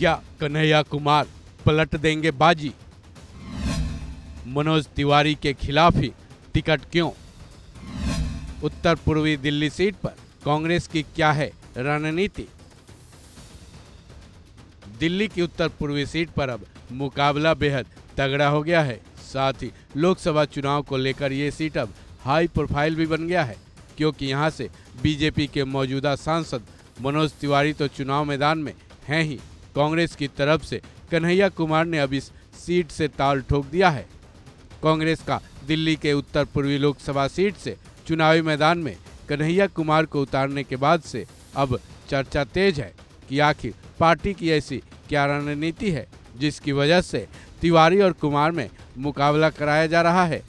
क्या कन्हैया कुमार पलट देंगे बाजी? मनोज तिवारी के खिलाफ ही टिकट क्यों? उत्तर पूर्वी दिल्ली सीट पर कांग्रेस की क्या है रणनीति? दिल्ली की उत्तर पूर्वी सीट पर अब मुकाबला बेहद तगड़ा हो गया है। साथ ही लोकसभा चुनाव को लेकर ये सीट अब हाई प्रोफाइल भी बन गया है, क्योंकि यहाँ से बीजेपी के मौजूदा सांसद मनोज तिवारी तो चुनाव मैदान में हैं ही, कांग्रेस की तरफ से कन्हैया कुमार ने अब इस सीट से ताल ठोक दिया है। कांग्रेस का दिल्ली के उत्तर पूर्वी लोकसभा सीट से चुनावी मैदान में कन्हैया कुमार को उतारने के बाद से अब चर्चा तेज है कि आखिर पार्टी की ऐसी क्या रणनीति है जिसकी वजह से तिवारी और कुमार में मुकाबला कराया जा रहा है।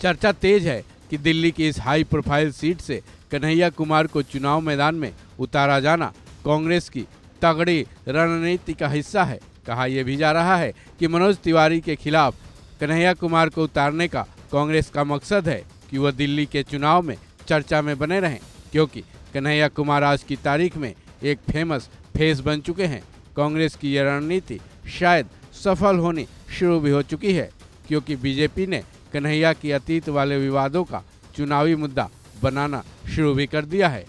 चर्चा तेज है कि दिल्ली की इस हाई प्रोफाइल सीट से कन्हैया कुमार को चुनाव मैदान में उतारा जाना कांग्रेस की तगड़ी रणनीति का हिस्सा है। कहा यह भी जा रहा है कि मनोज तिवारी के खिलाफ कन्हैया कुमार को उतारने का कांग्रेस का मकसद है कि वह दिल्ली के चुनाव में चर्चा में बने रहें, क्योंकि कन्हैया कुमार आज की तारीख में एक फेमस फेस बन चुके हैं। कांग्रेस की यह रणनीति शायद सफल होनी शुरू भी हो चुकी है, क्योंकि बीजेपी ने कन्हैया की अतीत वाले विवादों का चुनावी मुद्दा बनाना शुरू भी कर दिया है।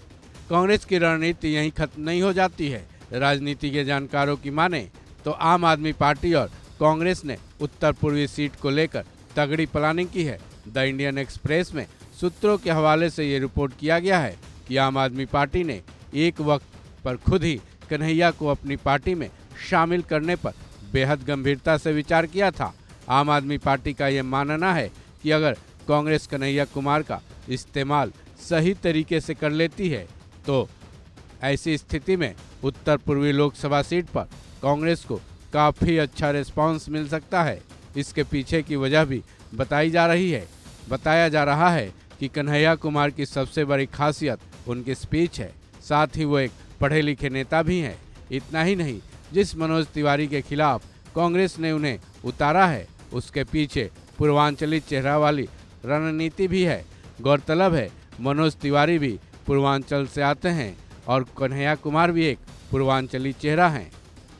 कांग्रेस की रणनीति यहीं खत्म नहीं हो जाती है। राजनीति के जानकारों की माने तो आम आदमी पार्टी और कांग्रेस ने उत्तर पूर्वी सीट को लेकर तगड़ी प्लानिंग की है। द इंडियन एक्सप्रेस में सूत्रों के हवाले से ये रिपोर्ट किया गया है कि आम आदमी पार्टी ने एक वक्त पर खुद ही कन्हैया को अपनी पार्टी में शामिल करने पर बेहद गंभीरता से विचार किया था। आम आदमी पार्टी का ये मानना है कि अगर कांग्रेस कन्हैया कुमार का इस्तेमाल सही तरीके से कर लेती है तो ऐसी स्थिति में उत्तर पूर्वी लोकसभा सीट पर कांग्रेस को काफ़ी अच्छा रिस्पांस मिल सकता है। इसके पीछे की वजह भी बताई जा रही है। बताया जा रहा है कि कन्हैया कुमार की सबसे बड़ी खासियत उनकी स्पीच है, साथ ही वो एक पढ़े लिखे नेता भी हैं। इतना ही नहीं, जिस मनोज तिवारी के खिलाफ कांग्रेस ने उन्हें उतारा है उसके पीछे पूर्वांचली चेहरा वाली रणनीति भी है। गौरतलब है मनोज तिवारी भी पूर्वांचल से आते हैं और कन्हैया कुमार भी एक पूर्वांचली चेहरा हैं।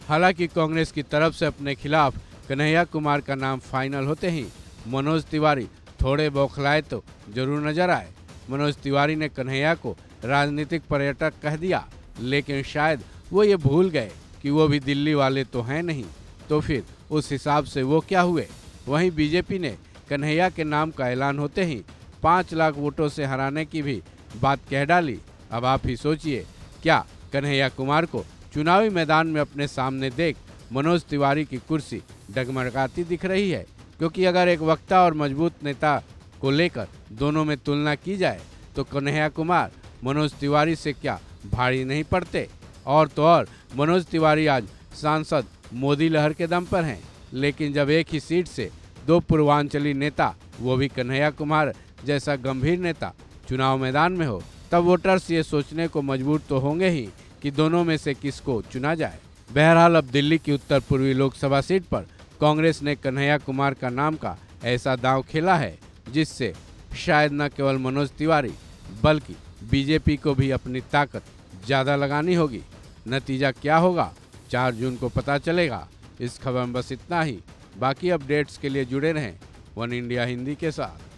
हालांकि कांग्रेस की तरफ से अपने खिलाफ कन्हैया कुमार का नाम फाइनल होते ही मनोज तिवारी थोड़े बौखलाए तो जरूर नजर आए। मनोज तिवारी ने कन्हैया को राजनीतिक पर्यटक कह दिया, लेकिन शायद वो ये भूल गए कि वो भी दिल्ली वाले तो हैं नहीं, तो फिर उस हिसाब से वो क्या हुए। वहीं बीजेपी ने कन्हैया के नाम का ऐलान होते ही 5 लाख वोटों से हराने की भी बात कह डाली। अब आप ही सोचिए, क्या कन्हैया कुमार को चुनावी मैदान में अपने सामने देख मनोज तिवारी की कुर्सी डगमगाती दिख रही है? क्योंकि अगर एक वक्ता और मजबूत नेता को लेकर दोनों में तुलना की जाए तो कन्हैया कुमार मनोज तिवारी से क्या भारी नहीं पड़ते। और तो और मनोज तिवारी आज सांसद मोदी लहर के दम पर हैं, लेकिन जब एक ही सीट से दो पूर्वांचली नेता, वो भी कन्हैया कुमार जैसा गंभीर नेता चुनाव मैदान में हो, तब वोटर्स ये सोचने को मजबूर तो होंगे ही कि दोनों में से किसको चुना जाए। बहरहाल अब दिल्ली की उत्तर पूर्वी लोकसभा सीट पर कांग्रेस ने कन्हैया कुमार का नाम का ऐसा दांव खेला है जिससे शायद न केवल मनोज तिवारी बल्कि बीजेपी को भी अपनी ताकत ज़्यादा लगानी होगी। नतीजा क्या होगा 4 जून को पता चलेगा। इस खबर में बस इतना ही। बाकी अपडेट्स के लिए जुड़े रहें वन इंडिया हिंदी के साथ।